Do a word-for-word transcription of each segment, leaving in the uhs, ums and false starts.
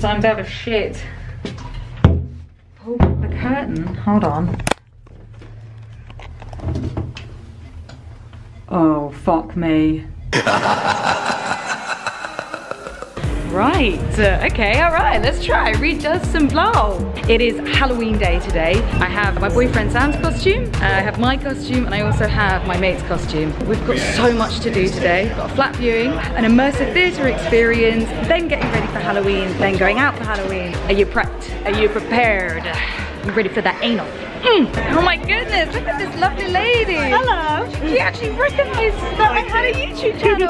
because I'm out of shit. Pull the curtain. Hold on. Oh, fuck me. Right, okay, all right, let's try. Reed does some blow. It is Halloween day today. I have my boyfriend Sam's costume, uh, I have my costume, and I also have my mate's costume. We've got so much to do today. We've got a flat viewing, an immersive theatre experience, then getting ready for Halloween, then going out for Halloween. Are you prepped? Are you prepared? You ready for that anal? Mm. Oh my goodness, look at this lovely lady. Hello. She actually recognized that I had a YouTube channel.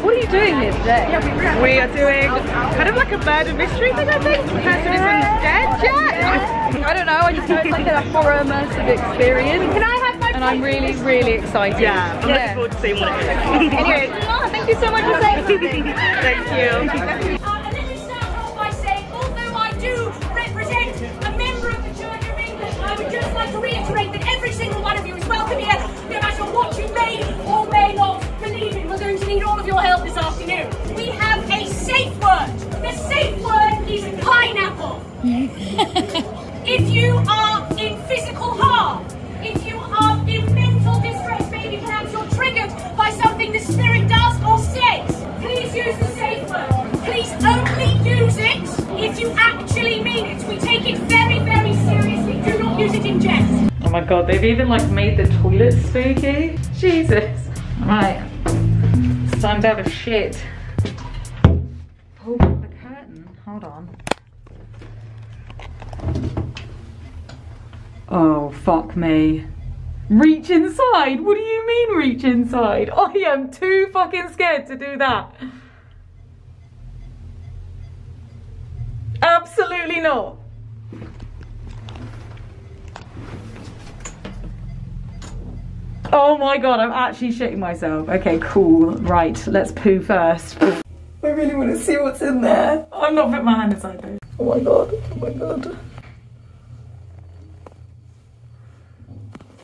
What are you doing here today? Yeah, we, we are doing kind of like a murder mystery thing, I think. The person isn't dead yet. I don't know, I just know it's like a horror immersive experience. Can I have my And I'm really, really excited. Yeah, I'm yeah. looking forward to seeing what it is. Anyway, oh, thank you so much for saying something. Thank you. If you are in physical harm, if you are in mental distress, maybe perhaps you're triggered by something the spirit does or says, please use the safe word. Please only use it if you actually mean it. We take it very, very seriously. Do not use it in jest. Oh my god, they've even like made the toilet spooky. Jesus. Right, it's time to have a shit. Pull the curtain, hold on. Oh, fuck me. Reach inside? What do you mean reach inside? I am too fucking scared to do that. Absolutely not. Oh my god, I'm actually shitting myself. Okay, cool. Right, let's poo first. I really want to see what's in there. I'm not putting my hand inside though. Oh my god, oh my god.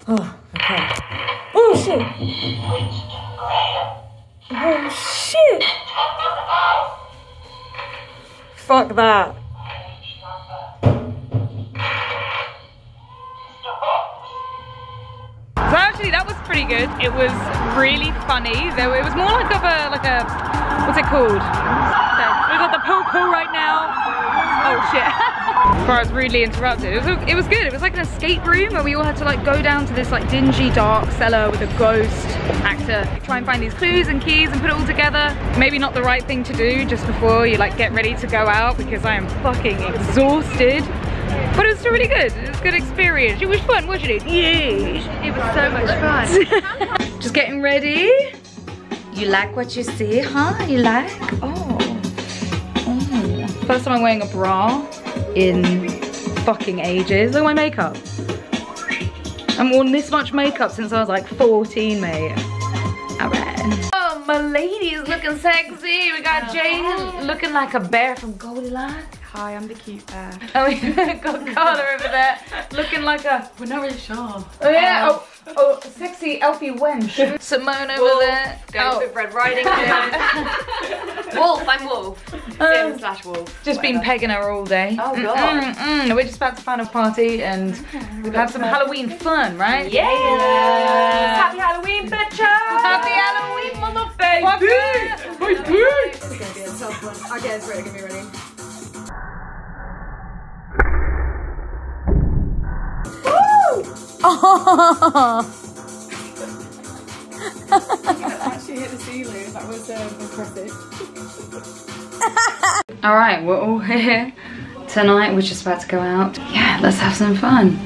Oh, okay. Oh shit! Oh shit! Fuck that! So actually, that was pretty good. It was really funny. There, it was more like of a like a what's it called? So we've got the poo poo right now. Oh shit! Before I was rudely interrupted. It was, it was good. It was like an escape room where we all had to like go down to this like dingy dark cellar with a ghost actor. Try and find these clues and keys and put it all together. Maybe not the right thing to do just before you like get ready to go out because I am fucking exhausted. But it was still really good. It was a good experience. It was fun, wasn't it? Yeah. It was so much fun. Just getting ready. You like what you see, huh? You like? Oh. Oh. First time I'm wearing a bra in fucking ages. Look at my makeup. I've worn this much makeup since I was like fourteen, mate. Alright. Oh, my lady is looking sexy. We got Jane looking like a bear from Goldilocks. Hi, I'm the cute bear. Oh, we got Carla over there looking like a... We're not really sure. Oh, yeah. Um, oh, oh, sexy Elfie wench. Simone over Wolf, there. Going with oh. Red Riding Hood. Wolf, I'm Wolf. Sim um, slash Wolf. Just been pegging her all day. Oh, God. Mm, mm, mm. We're just about to plan a party and okay, we've had some fun. Halloween fun, right? Yeah. yeah. Happy Halloween, bitches. Happy Halloween, motherfucker. My dude. This is going to be a tough one. Okay, it's really going to be ready. Oh! Actually hit the ceiling. That was um, impressive. All right, we're all here tonight. We're just about to go out. Yeah, let's have some fun.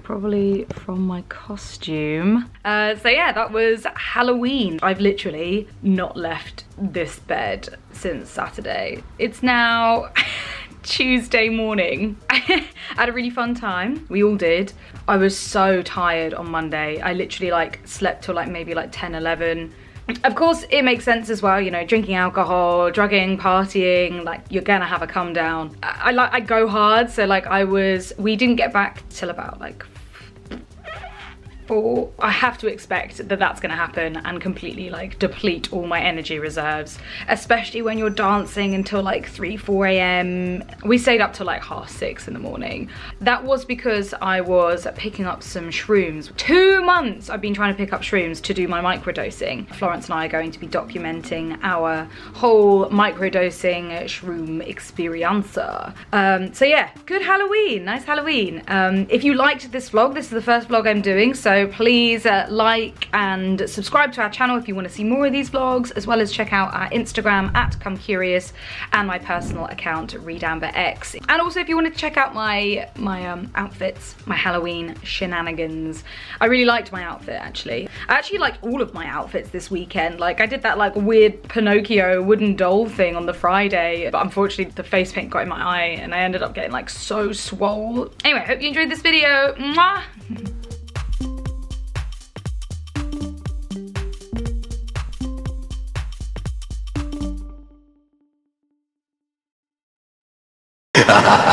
probably from my costume. Uh, so yeah, that was Halloween. I've literally not left this bed since Saturday. It's now Tuesday morning. I had a really fun time. We all did. I was so tired on Monday. I literally like slept till like maybe like ten, eleven. Of course, it makes sense as well, you know, drinking alcohol, drugging, partying, like you're gonna have a come down. I like I, I go hard, so like I was, we didn't get back till about like four. I have to expect that that's gonna happen and completely like deplete all my energy reserves, especially when you're dancing until like three, four A M We stayed up till like half six in the morning. That was because I was picking up some shrooms. Two months I've been trying to pick up shrooms to do my microdosing. Florence and I are going to be documenting our whole microdosing shroom experiencer. Um, so yeah, good Halloween, nice Halloween. Um, if you liked this vlog, this is the first vlog I'm doing, so please uh, like and subscribe to our channel if you want to see more of these vlogs, as well as check out our Instagram at ComeCurious and my personal account reedamberx. And also if you want to check out my my um, outfits, my Halloween shenanigans. I really liked my outfit actually. I actually liked all of my outfits this weekend. Like I did that like weird Pinocchio wooden doll thing on the Friday, but unfortunately the face paint got in my eye and I ended up getting like so swole. Anyway, hope you enjoyed this video. Mwah! Ha ha ha.